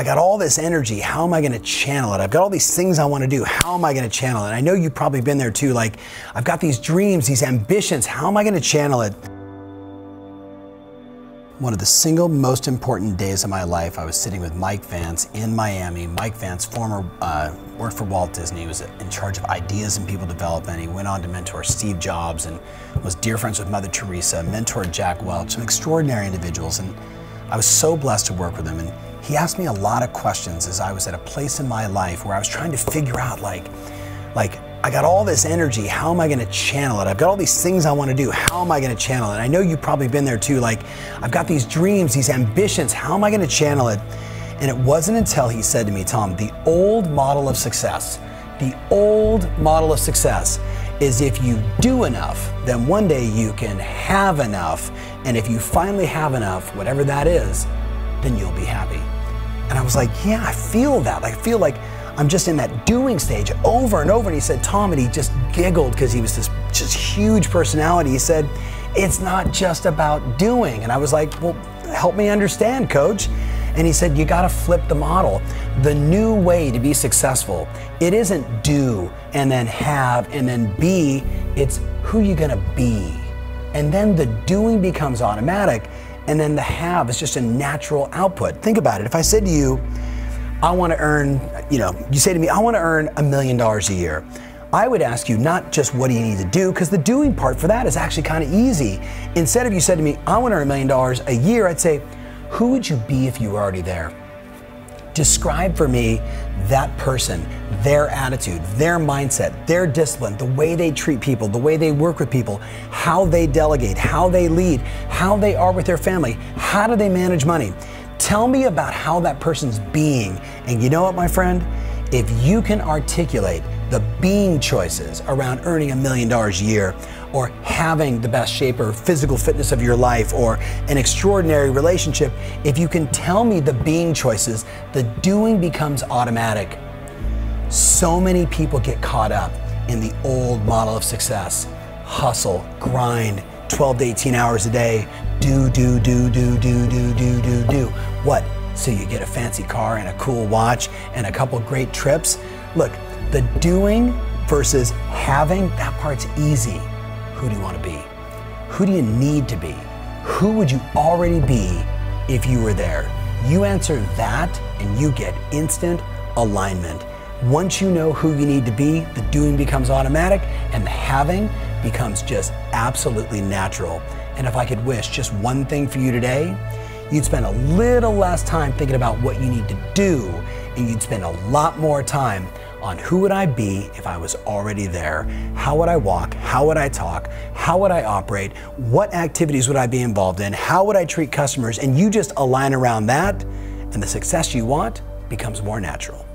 I got all this energy. How am I going to channel it? I've got all these things I want to do. How am I going to channel it? I know you've probably been there too. Like, I've got these dreams, these ambitions. How am I going to channel it? One of the single most important days of my life, I was sitting with Mike Vance in Miami. Mike Vance, former, worked for Walt Disney. He was in charge of ideas and people development. He went on to mentor Steve Jobs and was dear friends with Mother Teresa, mentored Jack Welch, some extraordinary individuals. And I was so blessed to work with him. And he asked me a lot of questions as I was at a place in my life where I was trying to figure out, like I got all this energy, how am I gonna channel it? I've got all these things I wanna do, how am I gonna channel it? I know you've probably been there too, like, I've got these dreams, these ambitions, how am I gonna channel it? And it wasn't until he said to me, Tom, the old model of success is if you do enough, then one day you can have enough, and if you finally have enough, whatever that is, then you'll be happy. And I was like, yeah, I feel that, like, I feel like I'm just in that doing stage over and over. And he said, Tom, and he just giggled because he was this just huge personality. He said, it's not just about doing. And I was like, well, help me understand, coach. And he said, you got to flip the model. The new way to be successful, it isn't do and then have and then be, it's who you're going to be. And then the doing becomes automatic. And then the have is just a natural output. Think about it. If I said to you, I want to earn, you know, you say to me, I want to earn $1 million a year. I would ask you not just what do you need to do, because the doing part for that is actually kind of easy. Instead of you said to me, I want to earn $1 million a year, I'd say, who would you be if you were already there? Describe for me that person, their attitude, their mindset, their discipline, the way they treat people, the way they work with people, how they delegate, how they lead, how they are with their family, how do they manage money? Tell me about how that person's being. And you know what, my friend? If you can articulate the being choices around earning $1 million a year, or having the best shape or physical fitness of your life, or an extraordinary relationship, if you can tell me the being choices, the doing becomes automatic. So many people get caught up in the old model of success. Hustle, grind, 12 to 18 hours a day, do. What? So you get a fancy car and a cool watch and a couple great trips? Look, the doing versus having, that part's easy. Who do you want to be? Who do you need to be? Who would you already be if you were there? You answer that and you get instant alignment. Once you know who you need to be, the doing becomes automatic and the having becomes just absolutely natural. And if I could wish just one thing for you today, you'd spend a little less time thinking about what you need to do, and you'd spend a lot more time on who would I be if I was already there? How would I walk? How would I talk? How would I operate? What activities would I be involved in? How would I treat customers? And you just align around that, and the success you want becomes more natural.